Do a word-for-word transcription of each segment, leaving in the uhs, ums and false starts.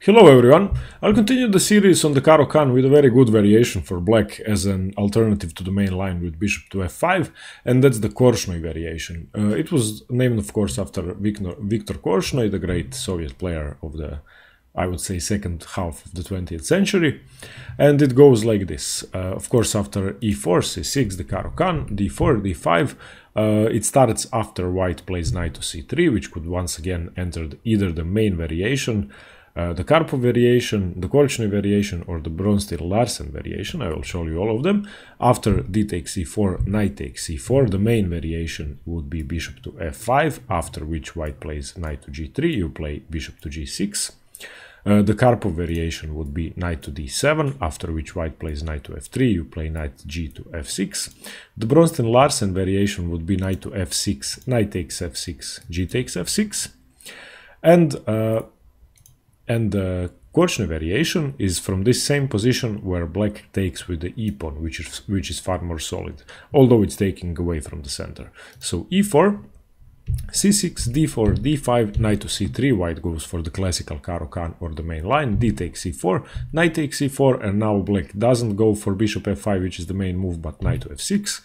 Hello everyone, I'll continue the series on the Caro-Kann with a very good variation for black as an alternative to the main line with bishop to f five, and that's the Korchnoi variation. Uh, it was named of course after Viktor Korchnoi, the great Soviet player of the, I would say, second half of the twentieth century, and it goes like this. Uh, of course, after e four, c six, the Caro-Kann, d four, d five, uh, it starts after white plays knight to c three, which could once again enter either the main variation, Uh, the Karpov variation, the Korchnoi variation, or the Bronstein Larsen variation. I will show you all of them. After d takes c four, knight takes c four, the main variation would be bishop to f five, after which white plays knight to g three, you play bishop to g six. Uh, the Karpov variation would be knight to d seven, after which white plays knight to f three, you play knight g to f six. The Bronstein-Larsen variation would be knight to f six, knight takes f six, g takes f six. And uh, And the Korchnoi variation is from this same position where black takes with the e-pawn, which is, which is far more solid, although it's taking away from the center. So e four, c six, d four, d five, knight to c three, white goes for the classical Caro-Kann or the main line, d takes c four, knight takes c four, and now black doesn't go for bishop f five, which is the main move, but knight to f six.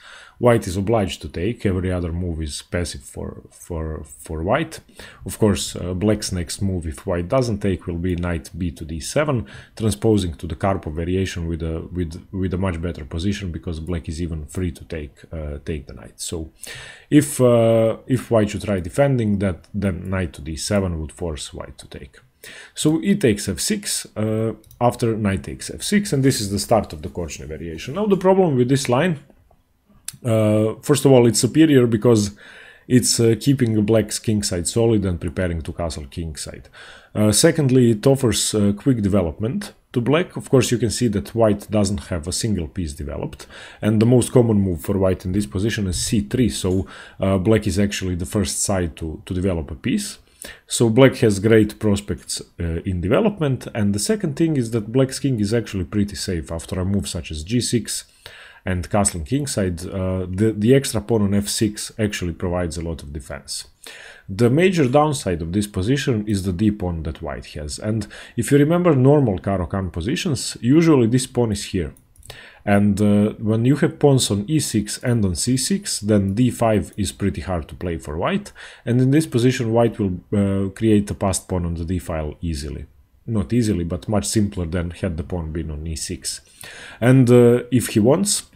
White is obliged to take, every other move is passive for, for, for white. Of course, uh, black's next move, if white doesn't take, will be knight b to d seven, transposing to the Karpov variation with a, with, with a much better position, because black is even free to take, uh, take the knight. So, if, uh, if white should try defending that, then knight to d seven would force white to take. So e takes f six, uh, after knight takes f six, and this is the start of the Korchnoi variation. Now the problem with this line, Uh, first of all, it's superior because it's uh, keeping black's kingside solid and preparing to castle kingside. Uh, secondly, it offers uh, quick development to black. Of course, you can see that white doesn't have a single piece developed, and the most common move for white in this position is c three, so uh, black is actually the first side to, to develop a piece. So black has great prospects uh, in development, and the second thing is that black's king is actually pretty safe after a move such as g six, and castling kingside. uh, the, the extra pawn on f six actually provides a lot of defense. The major downside of this position is the d-pawn that white has, and if you remember normal Caro-Kann positions, usually this pawn is here. And uh, when you have pawns on e six and on c six, then d five is pretty hard to play for white, and in this position white will uh, create a passed pawn on the d-file easily. Not easily, but much simpler than had the pawn been on e six. And uh, if he wants,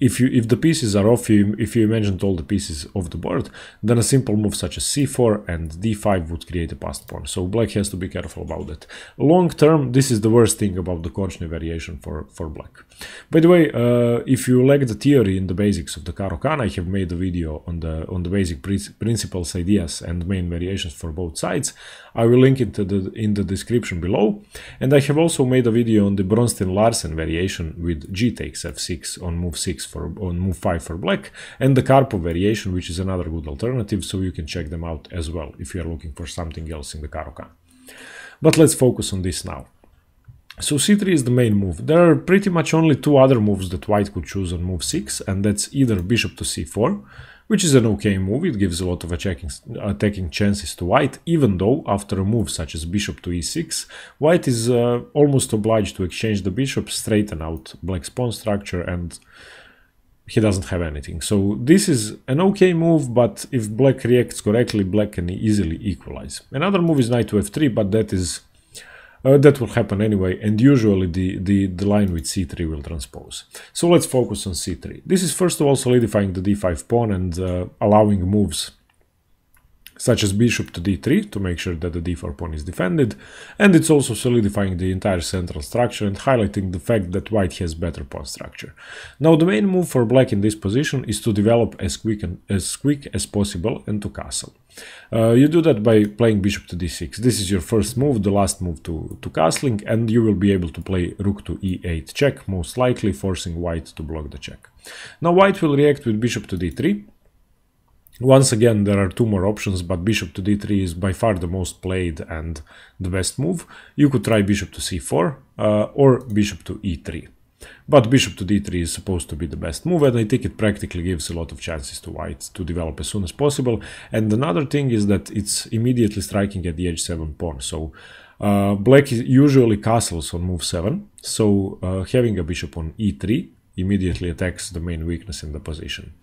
If, you, if the pieces are off, you, if you imagined all the pieces off the board, then a simple move such as c four and d five would create a passed pawn, so black has to be careful about that. Long term, this is the worst thing about the Korchnoi variation for, for black. By the way, uh, if you lack the theory in the basics of the Caro-Kann, I have made a video on the, on the basic principles, ideas and main variations for both sides. I will link it to the, in the description below, and I have also made a video on the Bronstein-Larsen variation with g takes f six on move six. For, on move five for black, and the Karpov variation, which is another good alternative, so you can check them out as well if you are looking for something else in the Caro-Kann. But let's focus on this now. So c three is the main move. There are pretty much only two other moves that white could choose on move six, and that's either bishop to c four, which is an okay move, it gives a lot of attacking, attacking chances to white, even though after a move such as bishop to e six, white is uh, almost obliged to exchange the bishop, straighten out black's pawn structure, and he doesn't have anything. So this is an okay move, but if black reacts correctly, black can easily equalize. Another move is knight to f three, but that is uh, that will happen anyway, and usually the, the, the line with c three will transpose. So let's focus on c three. This is first of all solidifying the d five pawn and uh, allowing moves such as bishop to d three to make sure that the d four pawn is defended, and it's also solidifying the entire central structure and highlighting the fact that white has better pawn structure. Now the main move for black in this position is to develop as quick, and, as, quick as possible and to castle. Uh, you do that by playing bishop to d six. This is your first move, the last move to, to castling, and you will be able to play rook to e eight check, most likely forcing white to block the check. Now white will react with bishop to d three. Once again, there are two more options, but bishop to d three is by far the most played and the best move. You could try bishop to c four uh, or bishop to e three. But bishop to d three is supposed to be the best move, and I think it practically gives a lot of chances to white to develop as soon as possible. And another thing is that it's immediately striking at the h seven pawn, so Uh, black is usually castles on move seven, so uh, having a bishop on e three immediately attacks the main weakness in the position.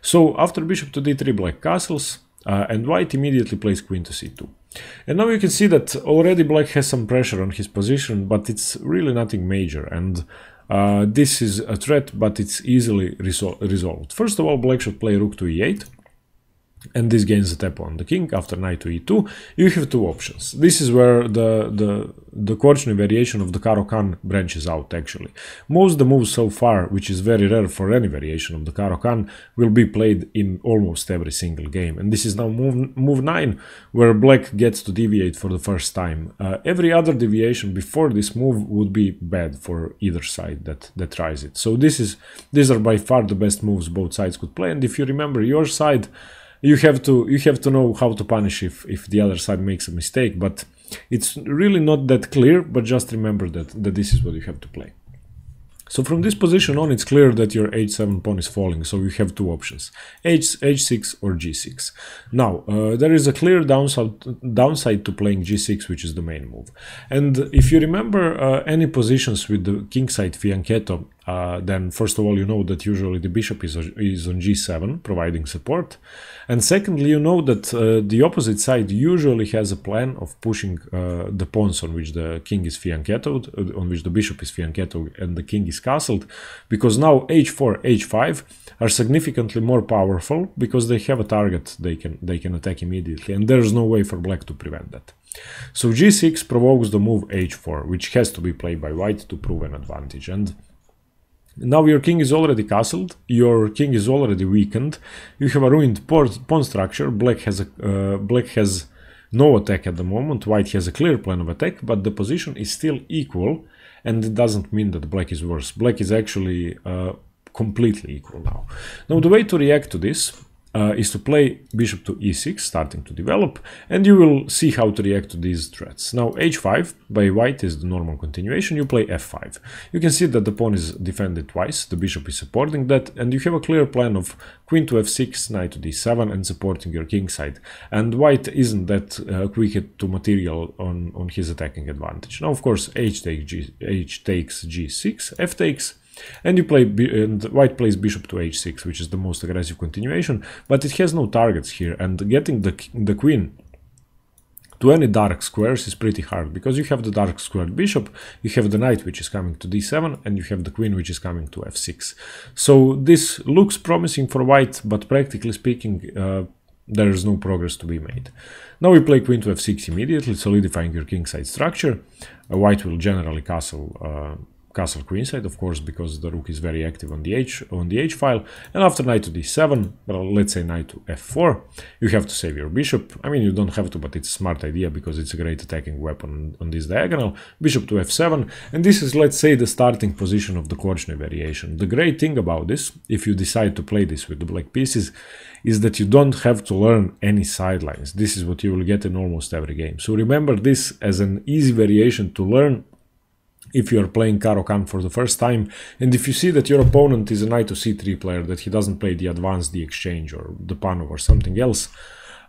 So after bishop to d three, black castles, uh, and white immediately plays queen to c two. And now you can see that already black has some pressure on his position, but it's really nothing major, and uh, this is a threat, but it's easily resol resolved. First of all, black should play rook to e eight. And this gains a tap on the king. After knight to e two, you have two options. This is where the the, the Korchnoi variation of the Caro-Kann branches out, actually. Most of the moves so far, which is very rare for any variation of the Caro-Kann, will be played in almost every single game. And this is now move, move nine, where black gets to deviate for the first time. Uh, every other deviation before this move would be bad for either side that, that tries it. So this is these are by far the best moves both sides could play. And if you remember your side, You have to you have to know how to punish if, if the other side makes a mistake, but it's really not that clear, but just remember that, that this is what you have to play. So from this position on, it's clear that your h seven pawn is falling, so you have two options, h, h6 or g six. Now, uh, there is a clear downside, downside to playing g six, which is the main move. And if you remember uh, any positions with the kingside fianchetto, uh, then first of all, you know that usually the bishop is, is on g seven, providing support. And secondly, you know that uh, the opposite side usually has a plan of pushing uh, the pawns on which the king is fianchettoed, on which the bishop is fianchettoed and the king is castled, because now h four, h five are significantly more powerful because they have a target they can they can attack immediately, and there's no way for black to prevent that. So g six provokes the move h four, which has to be played by white to prove an advantage. And now your king is already castled, your king is already weakened, you have a ruined pawn structure. Black has a uh, black has no attack at the moment, white has a clear plan of attack, but the position is still equal, and it doesn't mean that black is worse. Black is actually uh, completely equal now. Now the way to react to this uh, is to play bishop to e six, starting to develop, and you will see how to react to these threats. Now h five by white is the normal continuation, you play f five. You can see that the pawn is defended twice, the bishop is supporting that, and you have a clear plan of queen to f six, knight to d seven, and supporting your kingside. And white isn't that uh, quick to material on, on his attacking advantage. Now, of course, h takes, G, h takes g six, f takes, and you play b and white plays bishop to h six, which is the most aggressive continuation, but it has no targets here, and getting the, the queen to any dark squares is pretty hard, because you have the dark squared bishop, you have the knight which is coming to d seven, and you have the queen which is coming to f six. So this looks promising for white, but practically speaking, uh, there is no progress to be made. Now we play queen to f six immediately, solidifying your kingside structure. Uh, white will generally castle uh, castle queenside, of course, because the rook is very active on the h on the h file. And after knight to d seven, well, let's say knight to f four, you have to save your bishop. I mean, you don't have to, but it's a smart idea because it's a great attacking weapon on this diagonal. Bishop to f seven, and this is, let's say, the starting position of the Korchnoi variation. The great thing about this, if you decide to play this with the black pieces, is that you don't have to learn any sidelines. This is what you will get in almost every game. So remember this as an easy variation to learn if you are playing Caro-Kann for the first time, and if you see that your opponent is a knight to c three player, that he doesn't play the advance, the exchange, or the Panov or something else,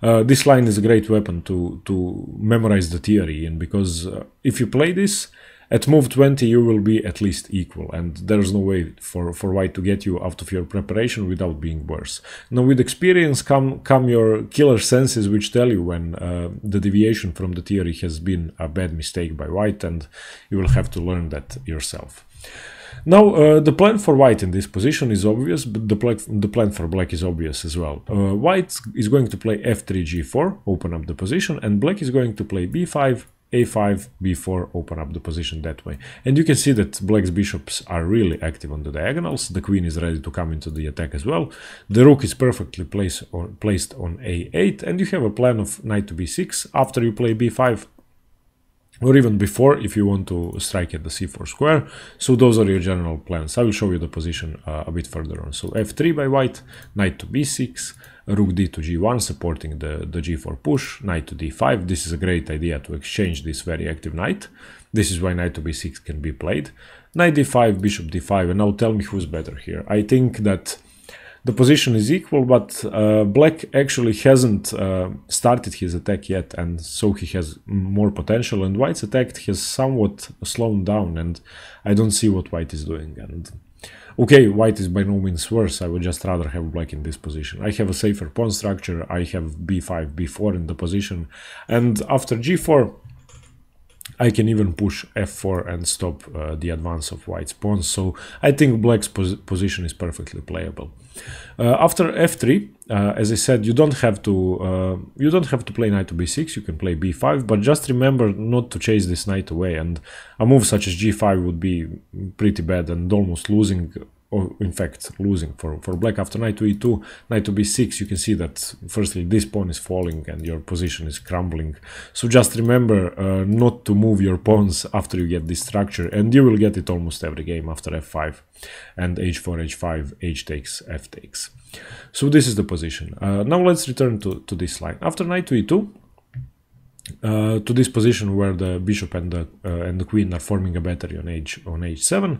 uh, this line is a great weapon to, to memorize the theory in, because uh, if you play this, at move twenty you will be at least equal, and there's no way for, for white to get you out of your preparation without being worse. Now with experience come, come your killer senses, which tell you when uh, the deviation from the theory has been a bad mistake by white, and you will have to learn that yourself. Now uh, the plan for white in this position is obvious, but the, the plan for black is obvious as well. Uh, white is going to play f three, g four, open up the position, and black is going to play b five, a five, b four, open up the position that way. And you can see that black's bishops are really active on the diagonals. The queen is ready to come into the attack as well. The rook is perfectly placed on, placed on a eight, and you have a plan of knight to b six after you play b five, or even before if you want to strike at the c four square. So those are your general plans. I will show you the position uh, a bit further on. So f three by white, knight to b six, rook d to g one, supporting the, the g four push, knight to d five. This is a great idea to exchange this very active knight. This is why knight to b six can be played. Knight d five, bishop d five, and now tell me who's better here. I think that the position is equal, but uh, black actually hasn't uh, started his attack yet, and so he has more potential, and white's attack has somewhat slowed down, and I don't see what white is doing. And okay, white is by no means worse, I would just rather have black in this position. I have a safer pawn structure, I have b five, b four in the position, and after g four, I can even push f four and stop uh, the advance of white's pawns, so I think black's pos position is perfectly playable. Uh, after f three, uh, as I said, you don't have to uh, you don't have to play knight to b six. You can play b five, but just remember not to chase this knight away. And a move such as g five would be pretty bad and almost losing. Or in fact losing for, for black. After knight to e two, knight to b six, you can see that firstly this pawn is falling and your position is crumbling. So just remember uh, not to move your pawns after you get this structure, and you will get it almost every game after f five and h four, h five, h takes, f takes. So this is the position. Uh, now let's return to, to this line. After knight to e two, Uh, to this position where the bishop and the uh, and the queen are forming a battery on h on h seven.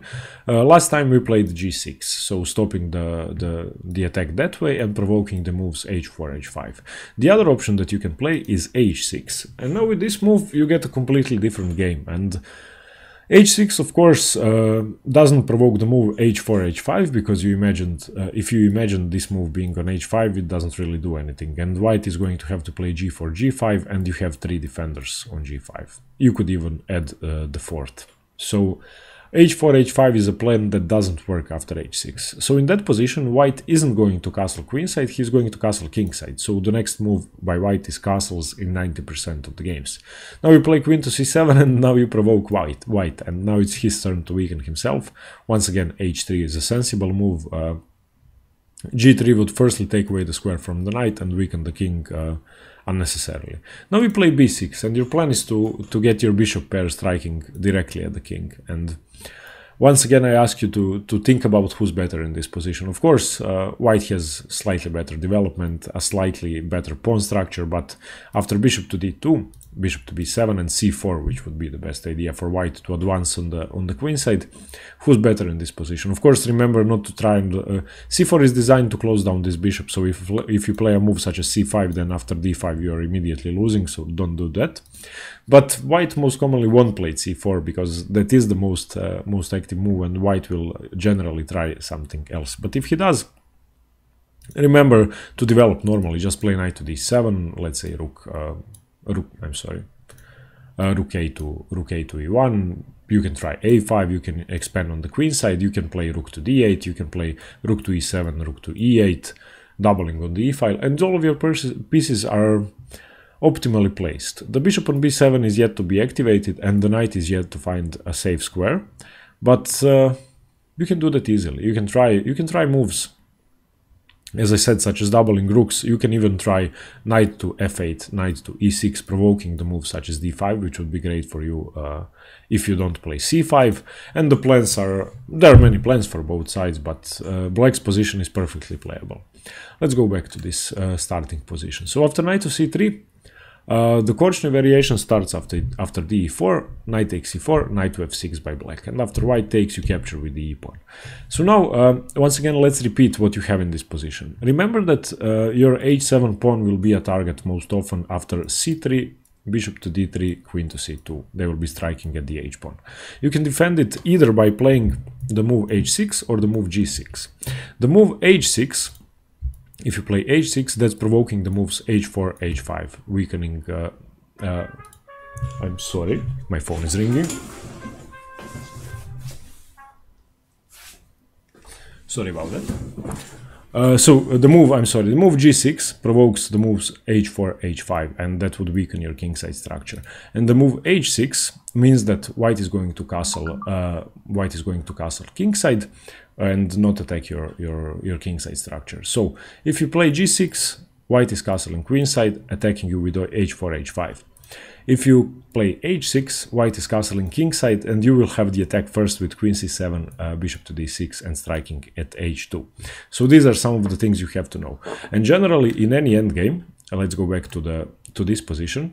Uh, last time we played g six, so stopping the the the attack that way and provoking the moves h four, h five. The other option that you can play is h six, and now with this move you get a completely different game. And h six, of course, uh, doesn't provoke the move h four, h five, because you imagined uh, if you imagined this move being on h five, it doesn't really do anything, and white is going to have to play g four, g five, and you have three defenders on g five. You could even add uh, the fourth. So h four, h five is a plan that doesn't work after h six. So in that position, white isn't going to castle queenside, he's going to castle kingside. So the next move by white is castles in ninety percent of the games. Now you play queen to c seven, and now you provoke white, white, and now it's his turn to weaken himself. Once again, h three is a sensible move. Uh, g three would firstly take away the square from the knight and weaken the king uh, unnecessarily. Now we play b six, and your plan is to, to get your bishop pair striking directly at the king. And once again, I ask you to, to think about who's better in this position. Of course, uh, white has slightly better development, a slightly better pawn structure, but after bishop to d two, bishop to b seven and c four, which would be the best idea for white to advance on the on the queen side, who's better in this position? Of course, remember not to try and... Uh, c four is designed to close down this bishop, so if, if you play a move such as c five, then after d five you are immediately losing, so don't do that. But white most commonly won't play c four, because that is the most, uh, most active move, and white will generally try something else. But if he does, remember to develop normally. Just play knight to d seven, let's say rook... Uh, Rook, I'm sorry, uh, rook a to rook a to e one. You can try a five. You can expand on the queen side. You can play rook to d eight. You can play rook to e seven, rook to e eight, doubling on the e file, and all of your pieces are optimally placed. The bishop on b seven is yet to be activated, and the knight is yet to find a safe square. But uh, you can do that easily. You can try. You can try moves. As I said, such as doubling rooks. You can even try knight to f eight, knight to e six, provoking the move such as d five, which would be great for you uh, if you don't play c five. And the plans are... there are many plans for both sides, but uh, black's position is perfectly playable. Let's go back to this uh, starting position. So after knight to c three, uh, the Korchnoi variation starts after, after d four, knight takes c four, knight to f six by black. And after white takes, you capture with the e-pawn. So now, uh, once again, let's repeat what you have in this position. Remember that uh, your h seven pawn will be a target most often after c three, bishop to d three, queen to c two. They will be striking at the h-pawn. You can defend it either by playing the move h six or the move g six. The move h six, if you play h six, that's provoking the moves h four, h five, weakening... Uh, uh, I'm sorry, my phone is ringing. Sorry about that. Uh, so the move, I'm sorry, the move g six provokes the moves h four, h five, and that would weaken your kingside structure. And the move h six means that white is going to castle, uh, white is going to castle kingside, and not attack your your your kingside structure. So if you play g six, white is castling queenside, attacking you with h four, h five. If you play h six, white is castling kingside, and you will have the attack first with queen c seven, uh, bishop to d six, and striking at h two. So these are some of the things you have to know. And generally, in any endgame, let's go back to the to this position.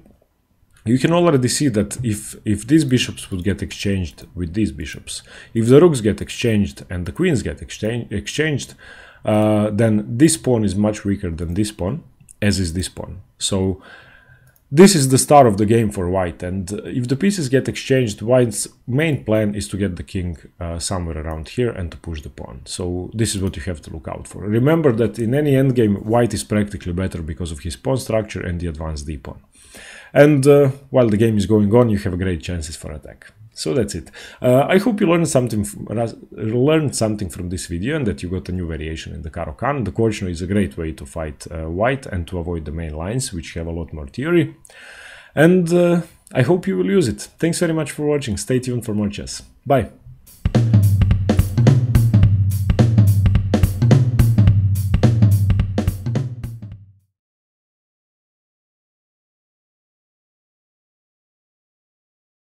You can already see that if if these bishops would get exchanged with these bishops, if the rooks get exchanged and the queens get exchange, exchanged, uh, then this pawn is much weaker than this pawn, as is this pawn. So this is the start of the game for white, and if the pieces get exchanged, white's main plan is to get the king uh, somewhere around here and to push the pawn. So this is what you have to look out for. Remember that in any endgame, white is practically better because of his pawn structure and the advanced d-pawn. And uh, while the game is going on, you have great chances for attack. So that's it. Uh, I hope you learned something, learned something from this video, and that you got a new variation in the Caro-Kann. The Korchnoi is a great way to fight uh, white and to avoid the main lines, which have a lot more theory. And uh, I hope you will use it. Thanks very much for watching. Stay tuned for more chess. Bye.